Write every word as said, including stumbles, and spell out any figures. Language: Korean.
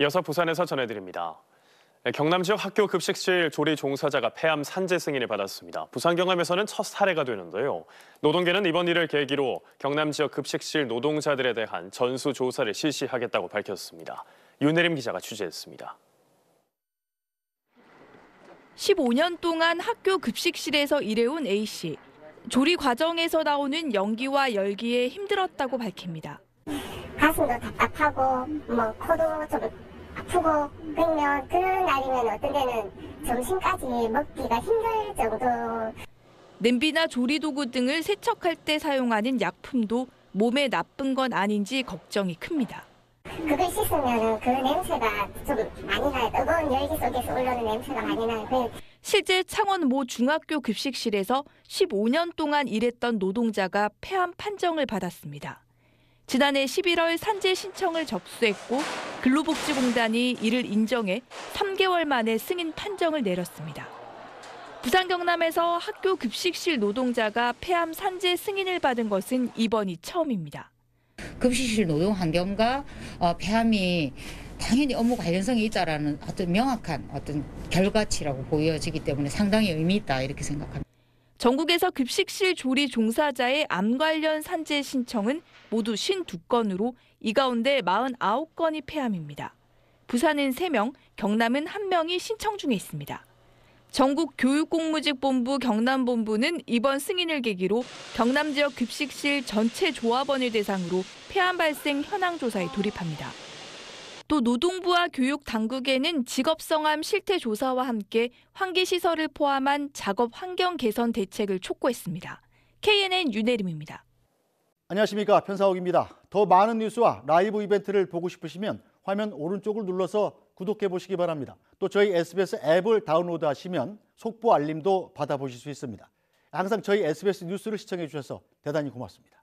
이어서 부산에서 전해드립니다. 경남 지역 학교 급식실 조리 종사자가 폐암 산재 승인을 받았습니다. 부산 경남에서는 첫 사례가 되는데요. 노동계는 이번 일을 계기로 경남 지역 급식실 노동자들에 대한 전수조사를 실시하겠다고 밝혔습니다. 윤혜림 기자가 취재했습니다. 십오 년 동안 학교 급식실에서 일해온 A씨. 조리 과정에서 나오는 연기와 열기에 힘들었다고 밝힙니다. 가슴도 답답하고 뭐 코도 좀 아프고 그러면 그런 날이면 어떤 데는 점심까지 먹기가 힘들 정도. 냄비나 조리도구 등을 세척할 때 사용하는 약품도 몸에 나쁜 건 아닌지 걱정이 큽니다. 그걸 씻으면 그 냄새가 좀 많이 나요. 뜨거운 열기 속에서 올라오는 냄새가 많이 나요. 실제 창원 모 중학교 급식실에서 십오 년 동안 일했던 노동자가 폐암 판정을 받았습니다. 지난해 십일월 산재 신청을 접수했고 근로복지공단이 이를 인정해 삼 개월 만에 승인 판정을 내렸습니다. 부산 경남에서 학교 급식실 노동자가 폐암 산재 승인을 받은 것은 이번이 처음입니다. 급식실 노동 환경과 폐암이 당연히 업무 관련성이 있다라는 어떤 명확한 어떤 결과치라고 보여지기 때문에 상당히 의미 있다 이렇게 생각합니다. 전국에서 급식실 조리 종사자의 암 관련 산재 신청은 모두 오십이 건으로 이 가운데 사십구 건이 폐암입니다. 부산은 세 명, 경남은 한 명이 신청 중에 있습니다. 전국교육공무직본부 경남본부는 이번 승인을 계기로 경남 지역 급식실 전체 조합원을 대상으로 폐암 발생 현황 조사에 돌입합니다. 또 노동부와 교육 당국에는 직업성암 실태 조사와 함께 환기시설을 포함한 작업 환경 개선 대책을 촉구했습니다. 케이엔엔 윤혜림입니다. 안녕하십니까, 편사옥입니다. 더 많은 뉴스와 라이브 이벤트를 보고 싶으시면 화면 오른쪽을 눌러서 구독해 보시기 바랍니다. 또 저희 에스비에스 앱을 다운로드하시면 속보 알림도 받아보실 수 있습니다. 항상 저희 에스비에스 뉴스를 시청해 주셔서 대단히 고맙습니다.